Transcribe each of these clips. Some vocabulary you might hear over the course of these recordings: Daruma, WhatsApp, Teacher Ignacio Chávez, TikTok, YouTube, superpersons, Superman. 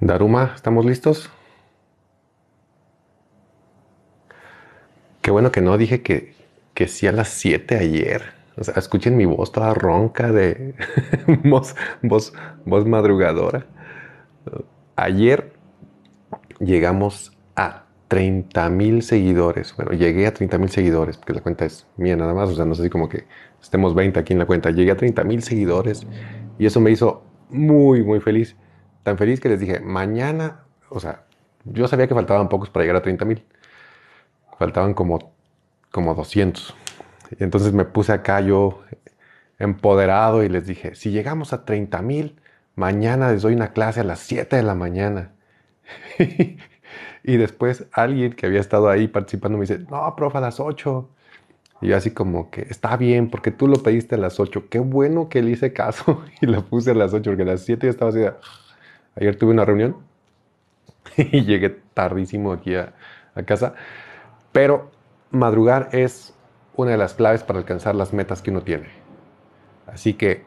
Daruma, ¿estamos listos? Qué bueno que no dije que sí a las 7 ayer. O sea, escuchen mi voz toda ronca de voz madrugadora. Ayer llegamos a 30,000 seguidores. Bueno, llegué a 30,000 seguidores, porque la cuenta es mía nada más. O sea, no es así como que estemos 20 aquí en la cuenta. Llegué a 30,000 seguidores y eso me hizo muy, muy feliz. Tan feliz que les dije, mañana, o sea, yo sabía que faltaban pocos para llegar a 30,000. Faltaban como 200. Entonces me puse acá yo empoderado y les dije, si llegamos a 30,000, mañana les doy una clase a las 7 de la mañana. Y después alguien que había estado ahí participando me dice, no, profe, a las 8. Y yo así como que, está bien, porque tú lo pediste a las 8. Qué bueno que le hice caso y la puse a las 8, porque a las 7 ya estaba así de... Ayer tuve una reunión y llegué tardísimo aquí a casa. Pero madrugar es una de las claves para alcanzar las metas que uno tiene. Así que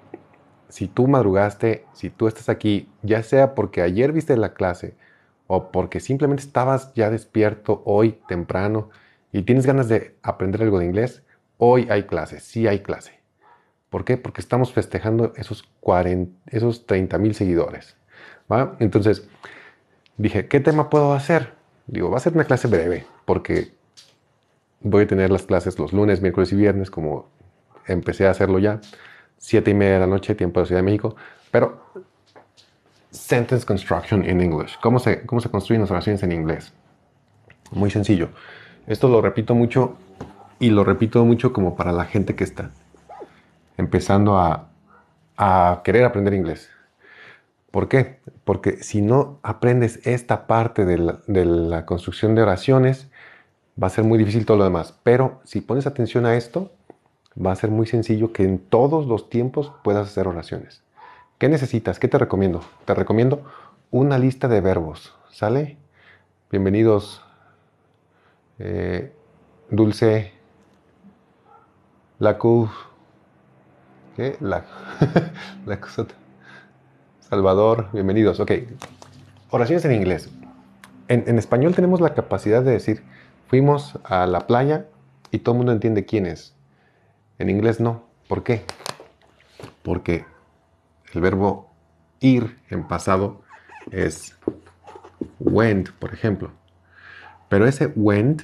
si tú madrugaste, si tú estás aquí, ya sea porque ayer viste la clase o porque simplemente estabas ya despierto hoy temprano y tienes ganas de aprender algo de inglés, hoy hay clase, sí hay clase. ¿Por qué? Porque estamos festejando esos 30,000 seguidores. ¿Va? Entonces dije, ¿qué tema puedo hacer? Digo, va a ser una clase breve, porque voy a tener las clases los lunes, miércoles y viernes, como empecé a hacerlo ya, 7:30 de la noche, tiempo de la Ciudad de México, pero sentence construction in English. ¿Cómo se construyen las oraciones en inglés? Muy sencillo. Esto lo repito mucho y lo repito mucho como para la gente que está empezando a querer aprender inglés. ¿Por qué? Porque si no aprendes esta parte de la construcción de oraciones, va a ser muy difícil todo lo demás. Pero si pones atención a esto, va a ser muy sencillo que en todos los tiempos puedas hacer oraciones. ¿Qué necesitas? ¿Qué te recomiendo? Te recomiendo una lista de verbos. ¿Sale? Bienvenidos, Dulce, Lacu, ¿qué? La cosota. Salvador, bienvenidos. Ok, oraciones en inglés. En español tenemos la capacidad de decir, fuimos a la playa y todo el mundo entiende quién es. En inglés no. ¿Por qué? Porque el verbo ir en pasado es went, por ejemplo. Pero ese went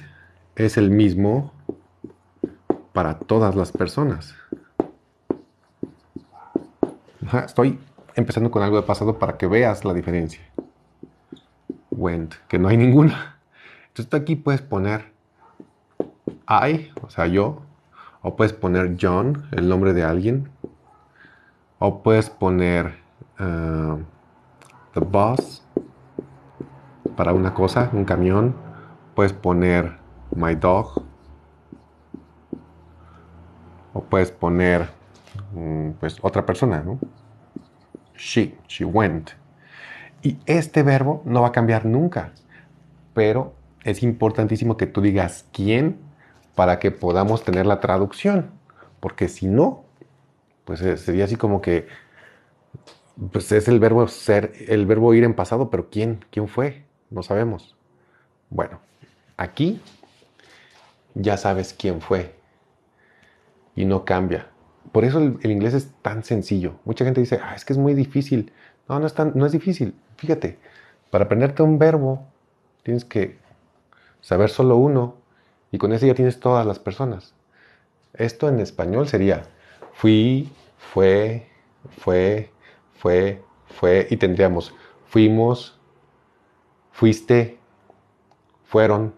es el mismo para todas las personas. Ajá, estoy... empezando con algo de pasado para que veas la diferencia. Went, que no hay ninguna. Entonces tú aquí puedes poner I, o sea yo, o puedes poner John, el nombre de alguien, o puedes poner the bus, para una cosa, un camión, puedes poner my dog, o puedes poner pues otra persona, ¿no? She went. Y este verbo no va a cambiar nunca. Pero es importantísimo que tú digas quién para que podamos tener la traducción. Porque si no, pues sería así como que... pues es el verbo ser, el verbo ir en pasado, pero ¿quién fue? No sabemos. Bueno, aquí ya sabes quién fue. Y no cambia. Por eso el inglés es tan sencillo. Mucha gente dice, es que es muy difícil. No, no es difícil. Fíjate, para aprenderte un verbo, tienes que saber solo uno y con ese ya tienes todas las personas. Esto en español sería fui, fue, y tendríamos fuimos, fuiste, fueron.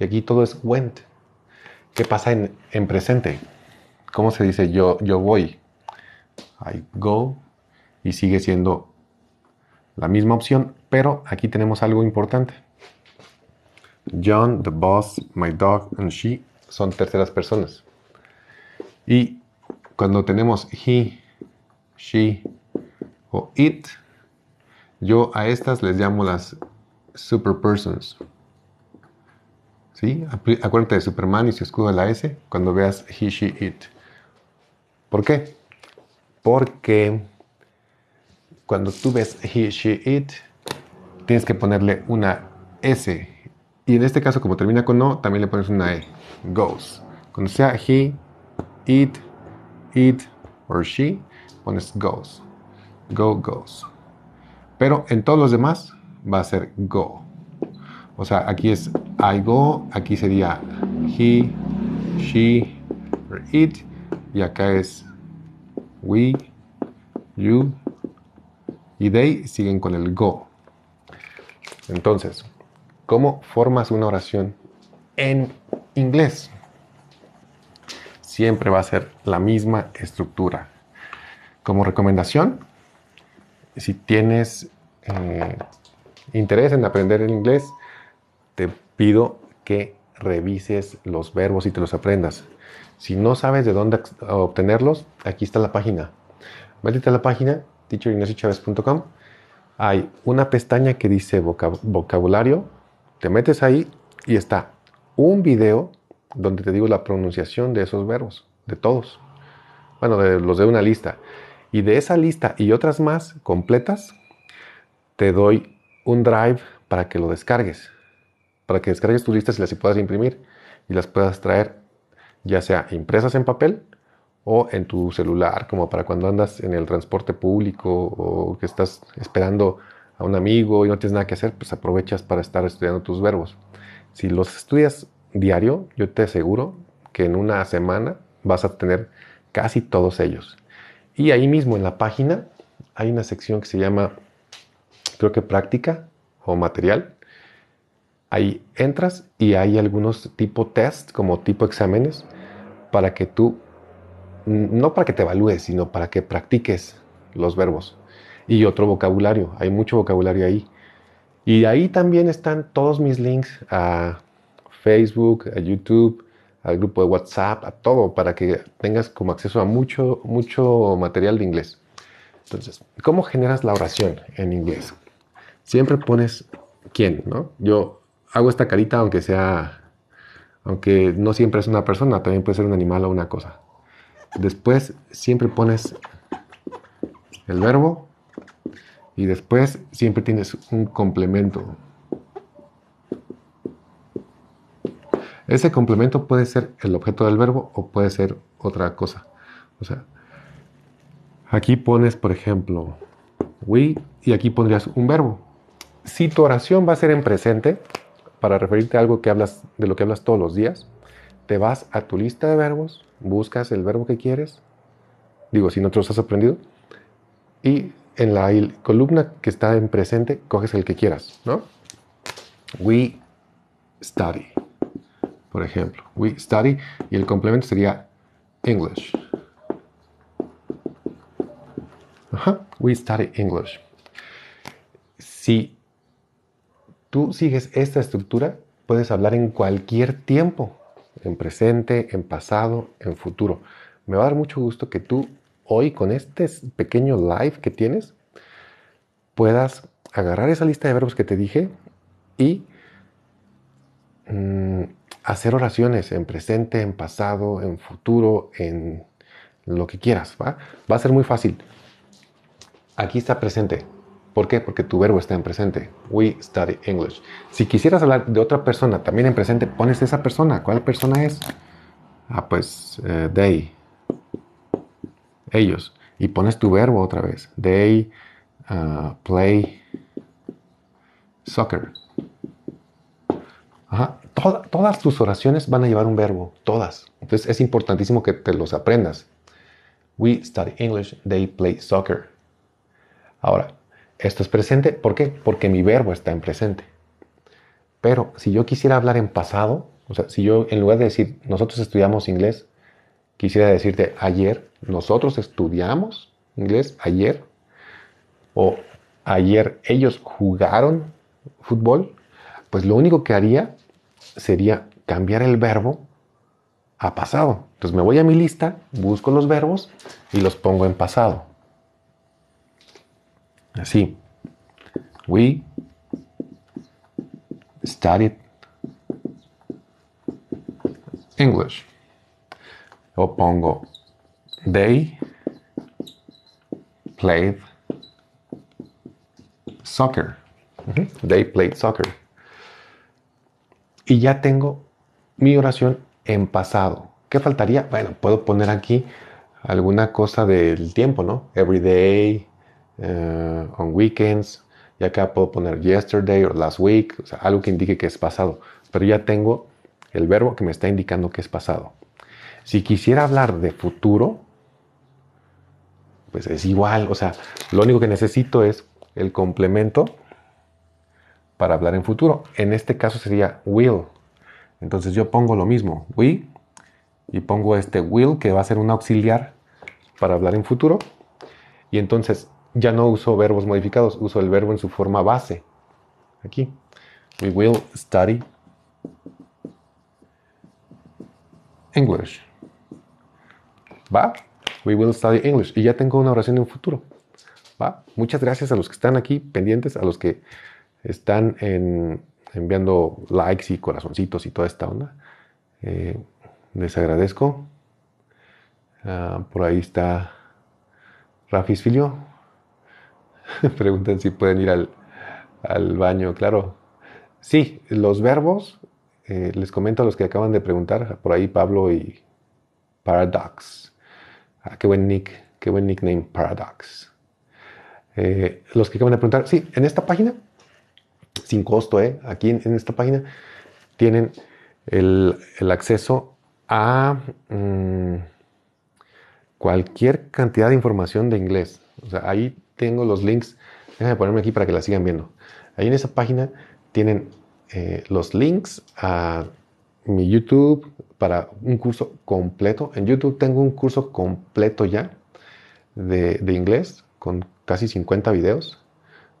Y aquí todo es went. ¿Qué pasa en presente? ¿Cómo se dice yo voy? I go. Y sigue siendo la misma opción, pero aquí tenemos algo importante. John, the boss, my dog, and she son terceras personas. Y cuando tenemos he, she, o it, yo a estas les llamo las superpersons. ¿Sí? Acuérdate de Superman y su escudo de la S cuando veas he, she, it. ¿Por qué? Porque cuando tú ves he, she, it, tienes que ponerle una S. Y en este caso, como termina con O, también le pones una E. Goes. Cuando sea he, it, or she, pones goes. Go, goes. Pero en todos los demás va a ser go. O sea, aquí es I go, aquí sería he, she, or it. Y acá es we, you, y they siguen con el go. Entonces, ¿cómo formas una oración en inglés? Siempre va a ser la misma estructura. Como recomendación, si tienes interés en aprender el inglés, te pido que revises los verbos y te los aprendas. Si no sabes de dónde obtenerlos, aquí está la página. Métete a la página teacherignaciochavez.com. Hay una pestaña que dice vocabulario. Te metes ahí y está un video donde te digo la pronunciación de esos verbos, de todos. Bueno, de los de una lista. Y de esa lista y otras más completas, te doy un drive para que lo descargues. Para que descargues tus listas y las puedas imprimir y las puedas traer, ya sea impresas en papel o en tu celular, como para cuando andas en el transporte público o que estás esperando a un amigo y no tienes nada que hacer, pues aprovechas para estar estudiando tus verbos. Si los estudias diario, yo te aseguro que en una semana vas a tener casi todos ellos. Y ahí mismo en la página hay una sección que se llama, creo que práctica o material. Ahí entras y hay algunos tipo test, como tipo exámenes, para que tú, no para que te evalúes, sino para que practiques los verbos. Y otro vocabulario, hay mucho vocabulario ahí. Y ahí también están todos mis links a Facebook, a YouTube, al grupo de WhatsApp, a todo, para que tengas como acceso a mucho, mucho material de inglés. Entonces, ¿cómo generas la oración en inglés? Siempre pones quién, ¿no? Yo hago esta carita, aunque no siempre es una persona, también puede ser un animal o una cosa. Después siempre pones el verbo y después siempre tienes un complemento. Ese complemento puede ser el objeto del verbo o puede ser otra cosa. O sea, aquí pones, por ejemplo, we, y aquí pondrías un verbo. Si tu oración va a ser en presente, para referirte a algo que hablas, de lo que hablas todos los días, te vas a tu lista de verbos, buscas el verbo que quieres, digo, si no te los has aprendido, y en la columna que está en presente, coges el que quieras, ¿no? We study, por ejemplo. We study, y el complemento sería English. Ajá, we study English. Si tú sigues esta estructura, puedes hablar en cualquier tiempo, en presente, en pasado, en futuro. Me va a dar mucho gusto que tú hoy, con este pequeño live que tienes, puedas agarrar esa lista de verbos que te dije y hacer oraciones en presente, en pasado, en futuro, en lo que quieras, ¿va? Va a ser muy fácil. Aquí está presente. ¿Por qué? Porque tu verbo está en presente. We study English. Si quisieras hablar de otra persona también en presente, pones esa persona. ¿Cuál persona es? Ah, pues they. Ellos. Y pones tu verbo otra vez. They play soccer. Ajá. Todas tus oraciones van a llevar un verbo. Todas. Entonces es importantísimo que te los aprendas. We study English. They play soccer. Ahora, esto es presente. ¿Por qué? Porque mi verbo está en presente. Pero si yo quisiera hablar en pasado, o sea, si yo en lugar de decir nosotros estudiamos inglés, quisiera decirte ayer, nosotros estudiamos inglés ayer, o ayer ellos jugaron fútbol, pues lo único que haría sería cambiar el verbo a pasado. Entonces me voy a mi lista, busco los verbos y los pongo en pasado. Así. We studied English. O pongo they played soccer. They played soccer. Y ya tengo mi oración en pasado. ¿Qué faltaría? Bueno, puedo poner aquí alguna cosa del tiempo, ¿no? Every day, on weekends. Y acá puedo poner yesterday o last week. O sea, algo que indique que es pasado. Pero ya tengo el verbo que me está indicando que es pasado. Si quisiera hablar de futuro, pues es igual. O sea, lo único que necesito es el complemento para hablar en futuro. En este caso sería will. Entonces yo pongo lo mismo. We. Y pongo este will que va a ser un auxiliar para hablar en futuro. Y entonces ya no uso verbos modificados. Uso el verbo en su forma base. Aquí. We will study English. ¿Va? We will study English. Y ya tengo una oración en futuro. ¿Va? Muchas gracias a los que están aquí pendientes. A los que están enviando likes y corazoncitos y toda esta onda. Les agradezco. Por ahí está Rafis Filio. Preguntan si pueden ir al baño. Claro. Sí, los verbos. Les comento a los que acaban de preguntar. Por ahí Pablo y Paradox. Ah, qué buen nick. Qué buen nickname, Paradox. Los que acaban de preguntar. Sí, en esta página. Sin costo, ¿eh? Aquí en esta página tienen el acceso a cualquier cantidad de información de inglés. O sea, ahí tengo los links. Déjame ponerme aquí para que la sigan viendo. Ahí en esa página tienen los links a mi YouTube para un curso completo. En YouTube tengo un curso completo ya de inglés con casi 50 videos,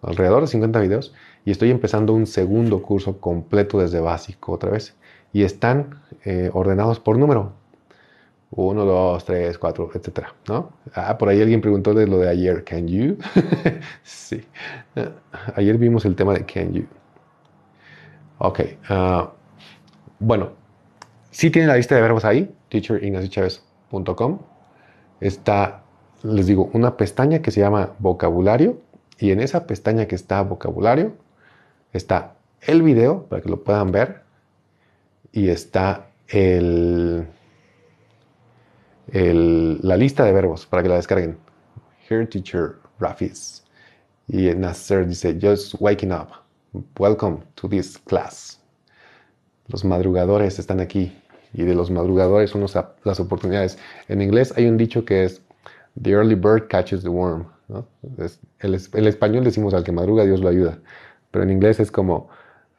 alrededor de 50 videos. Y estoy empezando un segundo curso completo desde básico otra vez. Y están ordenados por número. 1, 2, 3, 4, etc. ¿No? Ah, por ahí alguien preguntó de lo de ayer. ¿Can you? Sí. Ayer vimos el tema de can you. Ok. Bueno. Sí tienen la lista de verbos ahí. teacherignaciochávez.com. Está, les digo, una pestaña que se llama vocabulario. Y en esa pestaña que está vocabulario está el video para que lo puedan ver y está la lista de verbos para que la descarguen. Here teacher Rafis y Nasser dice just waking up, welcome to this class. Los madrugadores están aquí y de los madrugadores son las oportunidades. En inglés hay un dicho que es the early bird catches the worm, ¿no? El español decimos al que madruga Dios lo ayuda, pero en inglés es como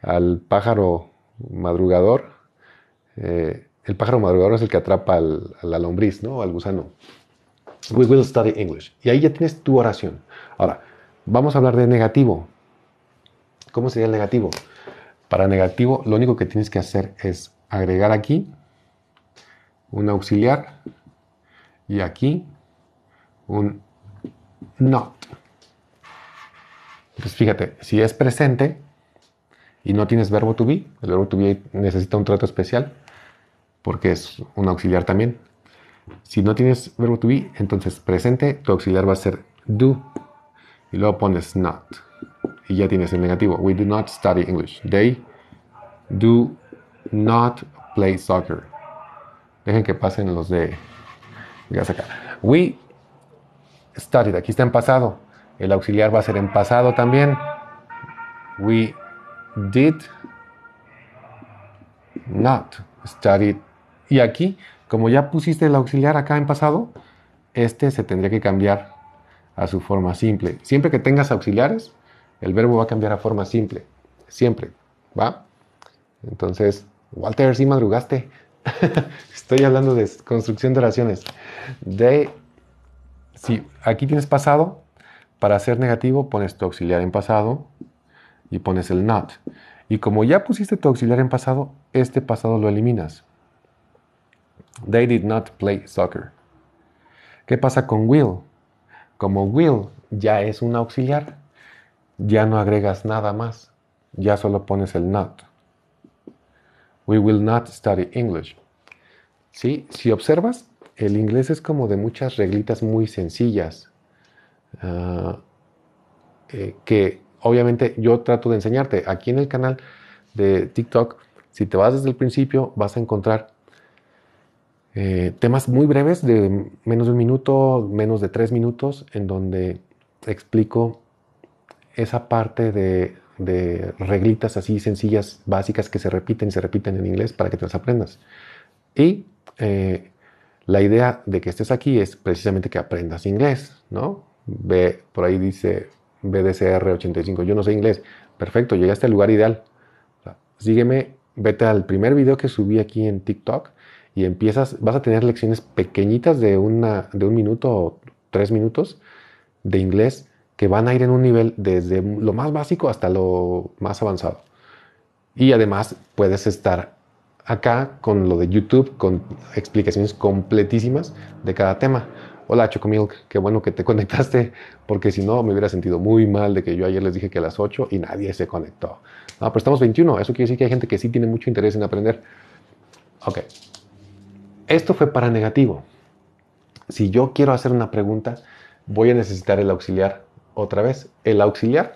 al pájaro madrugador. El pájaro madrugador es el que atrapa a la lombriz, ¿no? Al gusano. We will study English. Y ahí ya tienes tu oración. Ahora, vamos a hablar de negativo. ¿Cómo sería el negativo? Para negativo, lo único que tienes que hacer es agregar aquí un auxiliar y aquí un not. Pues fíjate, si es presente y no tienes verbo to be, el verbo to be necesita un trato especial porque es un auxiliar también. Si no tienes verbo to be, entonces presente, tu auxiliar va a ser do y luego pones not y ya tienes el negativo. We do not study English. They do not play soccer. Dejen que pasen los de gas acá. We studied, aquí está en pasado. El auxiliar va a ser en pasado también. We did not study. Y aquí, como ya pusiste el auxiliar acá en pasado, este se tendría que cambiar a su forma simple. Siempre que tengas auxiliares, el verbo va a cambiar a forma simple. Siempre, ¿va? Entonces, Walter, sí madrugaste. Estoy hablando de construcción de oraciones. Sí, aquí tienes pasado. Para hacer negativo, pones tu auxiliar en pasado y pones el not. Y como ya pusiste tu auxiliar en pasado, este pasado lo eliminas. They did not play soccer. ¿Qué pasa con will? Como will ya es un auxiliar, ya no agregas nada más, ya solo pones el not. We will not study English. ¿Sí? Si observas, el inglés es como de muchas reglitas muy sencillas, que obviamente yo trato de enseñarte. Aquí en el canal de TikTok, si te vas desde el principio, vas a encontrar temas muy breves de menos de un minuto, menos de 3 minutos, en donde explico esa parte de reglitas así sencillas, básicas, que se repiten en inglés para que te las aprendas. Y la idea de que estés aquí es precisamente que aprendas inglés, ¿no? Ve, por ahí dice BDCR 85, yo no sé inglés. Perfecto, llegaste al lugar ideal. O sea, sígueme, vete al primer video que subí aquí en TikTok. Y empiezas, vas a tener lecciones pequeñitas de un minuto o 3 minutos de inglés que van a ir en un nivel desde lo más básico hasta lo más avanzado. Y además puedes estar acá con lo de YouTube, con explicaciones completísimas de cada tema. Hola Chocomilk, qué bueno que te conectaste, porque si no me hubiera sentido muy mal de que yo ayer les dije que a las 8 y nadie se conectó. No, pero estamos 21, eso quiere decir que hay gente que sí tiene mucho interés en aprender. Ok. Esto fue para negativo. Si yo quiero hacer una pregunta, voy a necesitar el auxiliar otra vez. El auxiliar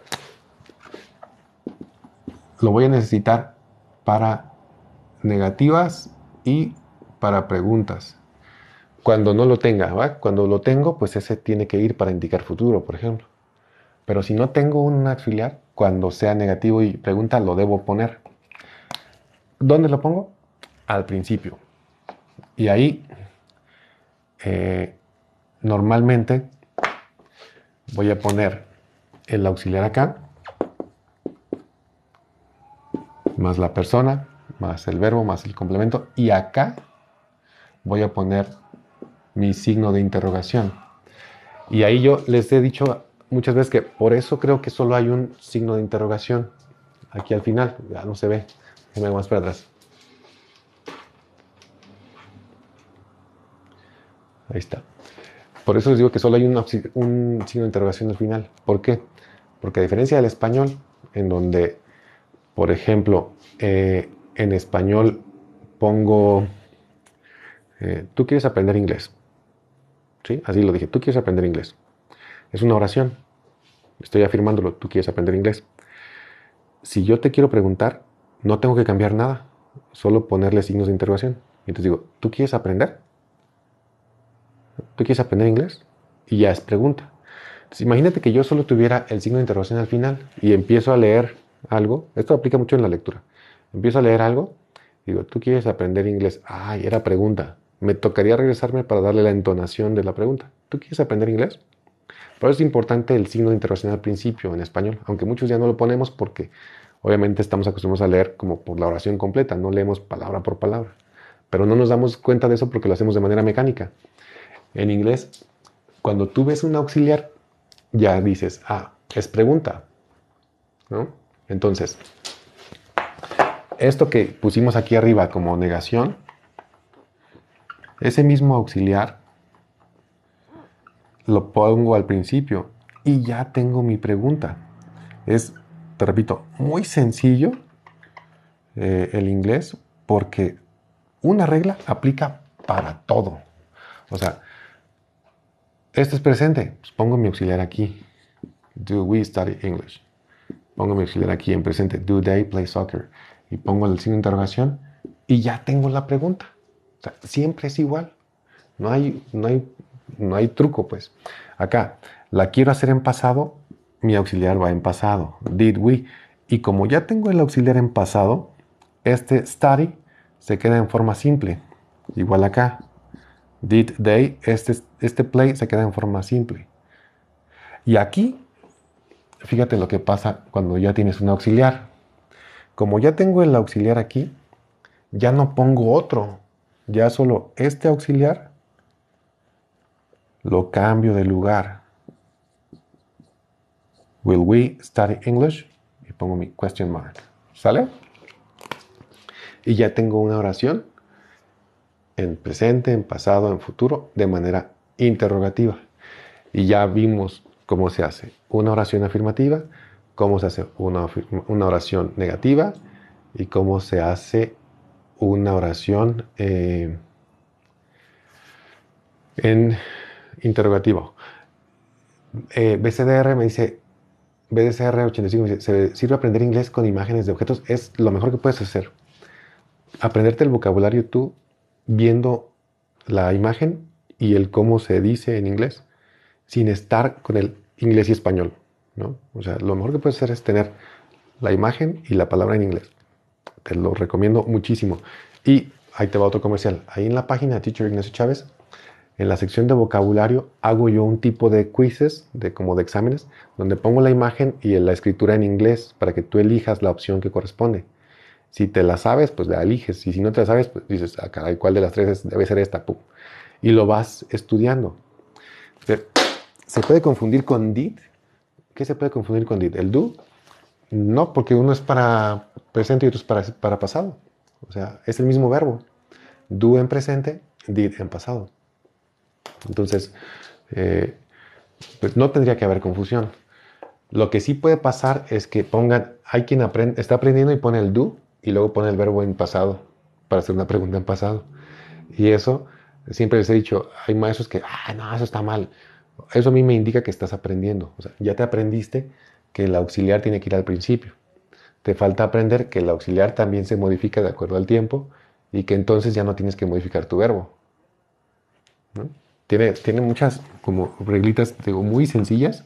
lo voy a necesitar para negativas y para preguntas. Cuando no lo tenga, ¿va? Cuando lo tengo, pues ese tiene que ir para indicar futuro, por ejemplo. Pero si no tengo un auxiliar, cuando sea negativo y pregunta, lo debo poner. ¿Dónde lo pongo? Al principio. Y ahí normalmente voy a poner el auxiliar acá, más la persona, más el verbo, más el complemento. Y acá voy a poner mi signo de interrogación. Y ahí yo les he dicho muchas veces que por eso creo que solo hay un signo de interrogación. Aquí al final, ya no se ve, me voy más para atrás. Ahí está. Por eso les digo que solo hay un signo de interrogación al final. ¿Por qué? Porque a diferencia del español, en donde, por ejemplo, en español pongo, tú quieres aprender inglés. ¿Sí? Así lo dije, tú quieres aprender inglés. Es una oración. Estoy afirmándolo, tú quieres aprender inglés. Si yo te quiero preguntar, no tengo que cambiar nada. Solo ponerle signos de interrogación. Entonces digo, ¿tú quieres aprender? ¿Tú quieres aprender inglés? Y ya es pregunta. Entonces, imagínate que yo solo tuviera el signo de interrogación al final y empiezo a leer algo. Esto aplica mucho en la lectura. Empiezo a leer algo, digo, ¿tú quieres aprender inglés? Ay, era pregunta. Me tocaría regresarme para darle la entonación de la pregunta. ¿Tú quieres aprender inglés? Por eso es importante el signo de interrogación al principio en español, aunque muchos ya no lo ponemos porque obviamente estamos acostumbrados a leer como por la oración completa, no leemos palabra por palabra. Pero no nos damos cuenta de eso porque lo hacemos de manera mecánica. En inglés, cuando tú ves un auxiliar, ya dices, ah, es pregunta, ¿no? Entonces, esto que pusimos aquí arriba como negación, ese mismo auxiliar lo pongo al principio y ya tengo mi pregunta. Es, te repito, muy sencillo el inglés, porque una regla aplica para todo. O sea, esto es presente, pues pongo mi auxiliar aquí. Do we study English? Pongo mi auxiliar aquí en presente. Do they play soccer? Y pongo el signo de interrogación y ya tengo la pregunta. O sea, siempre es igual. No hay truco, pues. Acá, la quiero hacer en pasado, mi auxiliar va en pasado. Did we? Y como ya tengo el auxiliar en pasado, este study se queda en forma simple. Igual acá. Did they, este play se queda en forma simple. Y aquí, fíjate lo que pasa cuando ya tienes un auxiliar. Como ya tengo el auxiliar aquí, ya no pongo otro. Ya solo este auxiliar lo cambio de lugar. Will we study English? Y pongo mi question mark. ¿Sale? Y ya tengo una oración en presente, en pasado, en futuro, de manera interrogativa. Y ya vimos cómo se hace una oración afirmativa, cómo se hace una oración negativa y cómo se hace una oración en interrogativo. BCDR me dice, BDCR 85 me dice, ¿se sirve aprender inglés con imágenes de objetos? Es lo mejor que puedes hacer. Aprenderte el vocabulario tú viendo la imagen y el cómo se dice en inglés, sin estar con el inglés y español, ¿no? O sea, lo mejor que puedes hacer es tener la imagen y la palabra en inglés. Te lo recomiendo muchísimo. Y ahí te va otro comercial. Ahí en la página de Teacher Ignacio Chávez, en la sección de vocabulario, hago yo un tipo de quizzes, como de exámenes, donde pongo la imagen y la escritura en inglés para que tú elijas la opción que corresponde. Si te la sabes, pues la eliges. Y si no te la sabes, pues dices, ah, caray, ¿cuál de las tres debe ser esta? Pum. Y lo vas estudiando. ¿Se puede confundir con did? ¿Qué se puede confundir con did? ¿El do? No, porque uno es para presente y otro es para pasado. O sea, es el mismo verbo. Do en presente, did en pasado. Entonces, pues no tendría que haber confusión. Lo que sí puede pasar es que pongan, hay quien está aprendiendo y pone el do, y luego pone el verbo en pasado para hacer una pregunta en pasado. Y eso, siempre les he dicho, hay maestros que, ah, no, eso está mal. Eso a mí me indica que estás aprendiendo. O sea, ya te aprendiste que el auxiliar tiene que ir al principio. Te falta aprender que el auxiliar también se modifica de acuerdo al tiempo y que entonces ya no tienes que modificar tu verbo, ¿no? Tiene muchas como reglitas, digo, muy sencillas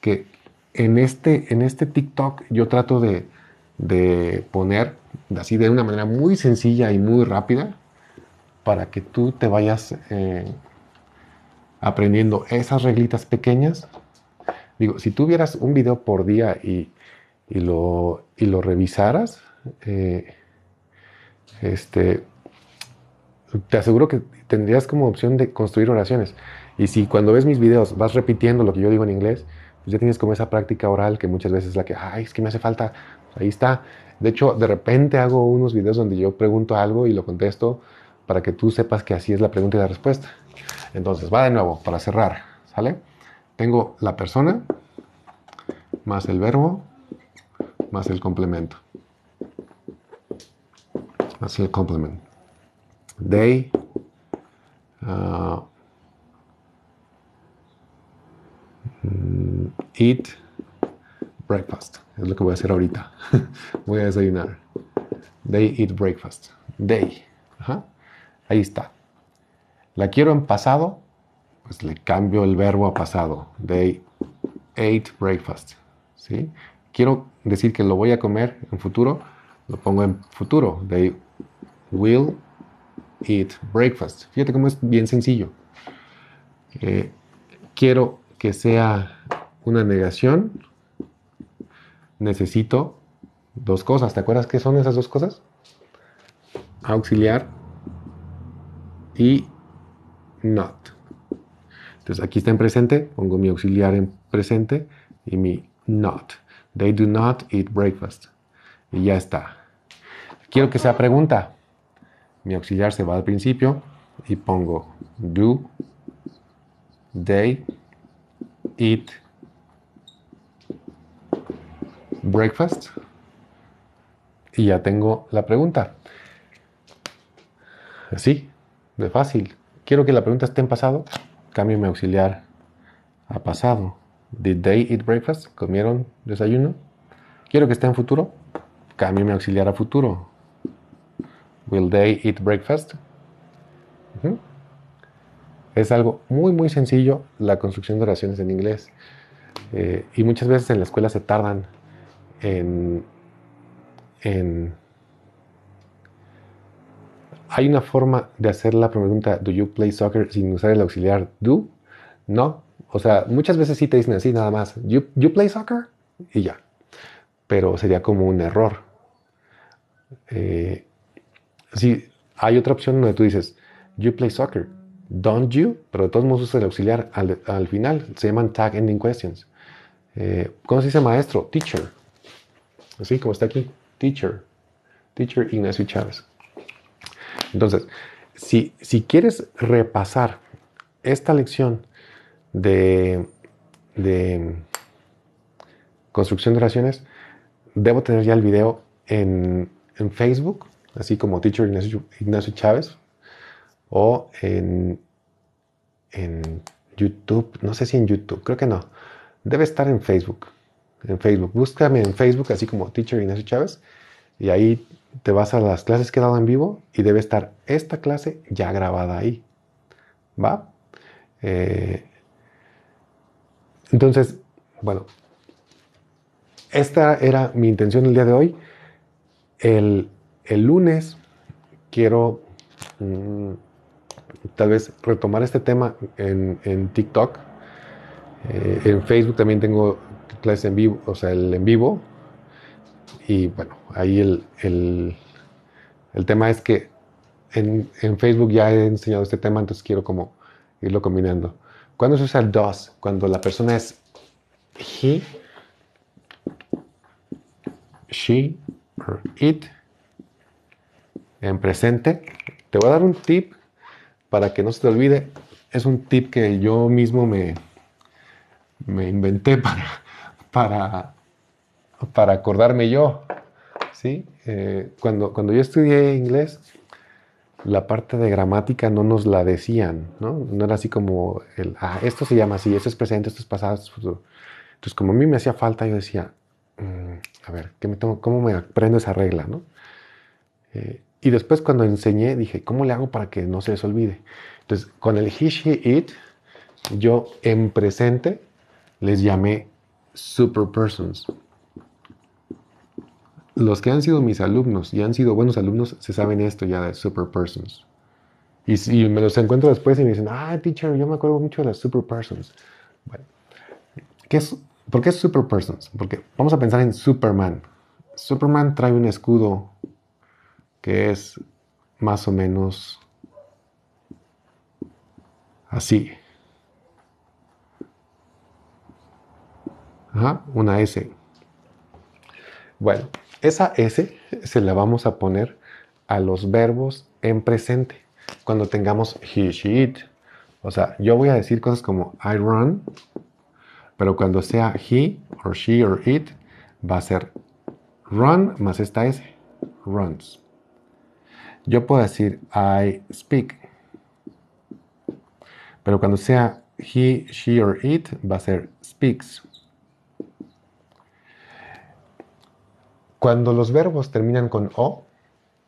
que en este TikTok yo trato de poner así de una manera muy sencilla y muy rápida para que tú te vayas aprendiendo esas reglitas pequeñas. Digo, si tú vieras un video por día y lo revisaras, te aseguro que tendrías como opción de construir oraciones. Y si cuando ves mis videos vas repitiendo lo que yo digo en inglés, pues ya tienes como esa práctica oral que muchas veces es la que, ay, es que me hace falta, ahí está. De hecho, de repente hago unos videos donde yo pregunto algo y lo contesto para que tú sepas que así es la pregunta y la respuesta. Entonces, va de nuevo, para cerrar, ¿sale? Tengo la persona, más el verbo, más el complemento. Más el complemento. They, eat breakfast. Es lo que voy a hacer ahorita. Voy a desayunar. They eat breakfast. They. Ajá. Ahí está. La quiero en pasado. Pues le cambio el verbo a pasado. They ate breakfast. ¿Sí? Quiero decir que lo voy a comer en futuro. Lo pongo en futuro. They will eat breakfast. Fíjate cómo es bien sencillo. Quiero que sea una negación, necesito dos cosas. ¿Te acuerdas qué son esas dos cosas? Auxiliar y not. Entonces aquí está en presente, pongo mi auxiliar en presente y mi not. They do not eat breakfast. Y ya está. Quiero que sea pregunta. Mi auxiliar se va al principio y pongo do they eat breakfast y ya tengo la pregunta. Así de fácil. Quiero que la pregunta esté en pasado, cambio mi auxiliar a pasado. Did they eat breakfast? ¿Comieron desayuno? Quiero que esté en futuro, cambio mi auxiliar a futuro. Will they eat breakfast? Uh-huh. Es algo muy muy sencillo la construcción de oraciones en inglés, y muchas veces en la escuela se tardan Hay una forma de hacer la pregunta ¿do you play soccer? Sin usar el auxiliar do, no, o sea, muchas veces sí te dicen así nada más, you play soccer? Y ya, pero sería como un error. Sí, hay otra opción donde tú dices you play soccer. Don't you, pero de todos modos usa el auxiliar al final. Se llaman tag ending questions. ¿Cómo se dice maestro? Teacher. Así como está aquí. Teacher. Teacher Ignacio Chávez. Entonces, si quieres repasar esta lección de construcción de oraciones, debo tener ya el video en Facebook, así como Teacher Ignacio Chávez, o en YouTube, no sé si en YouTube, creo que no, debe estar en Facebook. En Facebook, búscame en Facebook así como Teacher Ignacio Chávez y ahí te vas a las clases que he dado en vivo y debe estar esta clase ya grabada ahí, ¿va? Entonces, bueno, esta era mi intención el día de hoy. El lunes quiero tal vez retomar este tema en TikTok. En Facebook también tengo clases en vivo, o sea, el en vivo. Y bueno, ahí el tema es que en Facebook ya he enseñado este tema, entonces quiero como irlo combinando. ¿Cuándo se usa el does? Cuando la persona es he, she, or it, en presente. Te voy a dar un tip para que no se te olvide. Es un tip que yo mismo me inventé para acordarme yo, ¿sí? Cuando yo estudié inglés, la parte de gramática no nos la decían, ¿no? No era así como, esto se llama así, esto es presente, esto es pasado, esto es futuro. Entonces, como a mí me hacía falta, yo decía, a ver, ¿cómo me aprendo esa regla, ¿no? Y después cuando enseñé, dije, ¿cómo le hago para que no se les olvide? Entonces, con el he, she, it, yo en presente les llamé superpersons. Los que han sido mis alumnos y han sido buenos alumnos se saben esto ya de superpersons. Y si me los encuentro después y me dicen, ah, teacher, yo me acuerdo mucho de las superpersons. Bueno, ¿por qué superpersons? Porque vamos a pensar en Superman. Superman trae un escudo que es más o menos así. Ajá, una S. Bueno, esa S se la vamos a poner a los verbos en presente. Cuando tengamos he, she, it. O sea, yo voy a decir cosas como I run, pero cuando sea he, or she, or it, va a ser run más esta S, runs. Yo puedo decir I speak, pero cuando sea he, she, or it, va a ser speaks. Cuando los verbos terminan con O,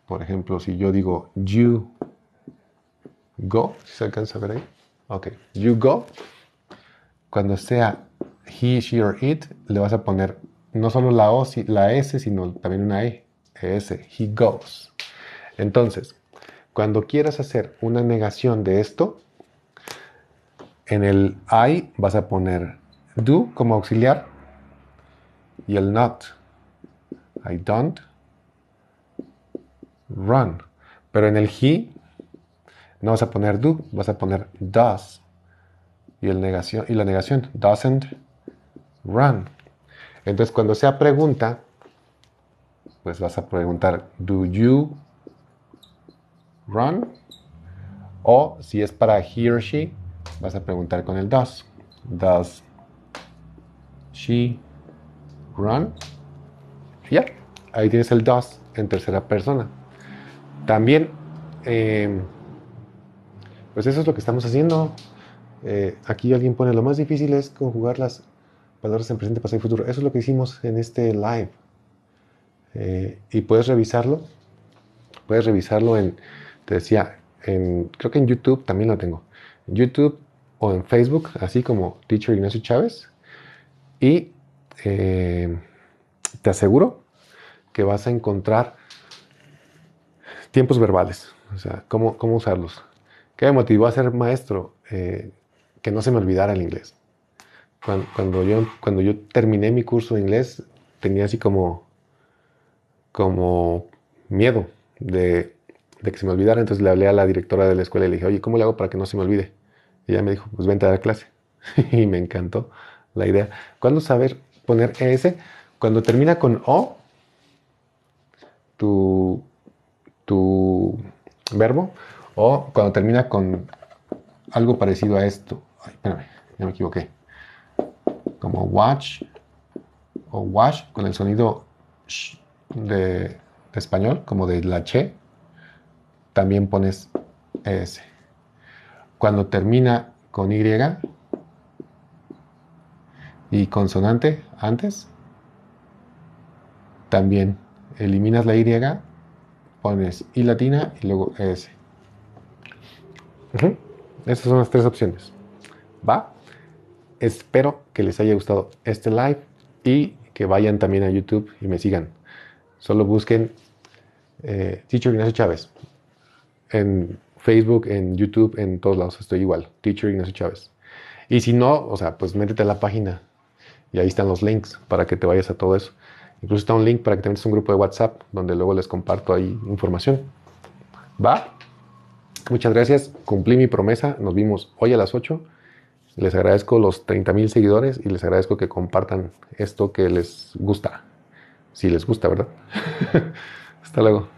por ejemplo, si yo digo you go, ¿se alcanza a ver ahí? Ok, you go. Cuando sea he, she, or it, le vas a poner no solo la O, la S, sino también una E, S, he goes. Entonces, cuando quieras hacer una negación de esto, en el I vas a poner do como auxiliar y el not. I don't run. Pero en el he no vas a poner do, vas a poner does. Y la negación, doesn't run. Entonces, cuando sea pregunta, pues vas a preguntar, do you run? O si es para he or she, vas a preguntar con el does. Does she run? Ya, ahí tienes el does en tercera persona. También, pues eso es lo que estamos haciendo. Aquí alguien pone, lo más difícil es conjugar las palabras en presente, pasado y futuro. Eso es lo que hicimos en este live. Y puedes revisarlo te decía, creo que en YouTube también lo tengo. En YouTube o en Facebook, así como Teacher Ignacio Chávez. Y... te aseguro que vas a encontrar tiempos verbales, o sea, cómo usarlos. ¿Qué me motivó a ser maestro? Que no se me olvidara el inglés. Cuando yo terminé mi curso de inglés, tenía así como miedo de que se me olvidara. Entonces le hablé a la directora de la escuela y le dije, oye, ¿cómo le hago para que no se me olvide? Y ella me dijo, pues vente a dar clase. Y me encantó la idea. ¿Cuándo saber poner ES? Cuando termina con O, tu verbo, o cuando termina con algo parecido a esto. Ay, espérame, ya me equivoqué. Como watch, o wash con el sonido sh de español, como de la che, también pones S. Cuando termina con Y y consonante antes, también eliminas la Y, pones I latina y luego S. Estas son las tres opciones. ¿Va? Espero que les haya gustado este live y que vayan también a YouTube y me sigan. Solo busquen Teacher Ignacio Chávez. En Facebook, en YouTube, en todos lados estoy igual. Teacher Ignacio Chávez. Y si no, o sea, pues métete a la página. Y ahí están los links para que te vayas a todo eso. Incluso está un link para que te metas a un grupo de WhatsApp donde luego les comparto ahí información. ¿Va? Muchas gracias. Cumplí mi promesa. Nos vimos hoy a las 8. Les agradezco los 30,000 seguidores y les agradezco que compartan esto que les gusta. Si les gusta, ¿verdad? Hasta luego.